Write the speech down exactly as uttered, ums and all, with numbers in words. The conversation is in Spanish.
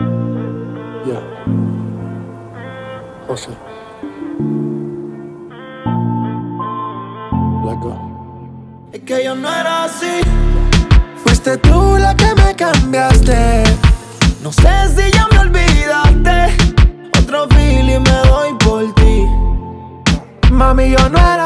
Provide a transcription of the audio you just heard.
Yeah. Awesome. Let go. Es que yo no era así. Fuiste tú la que me cambiaste. No sé si ya me olvidaste. Otro feeling me doy por ti. Mami, yo no era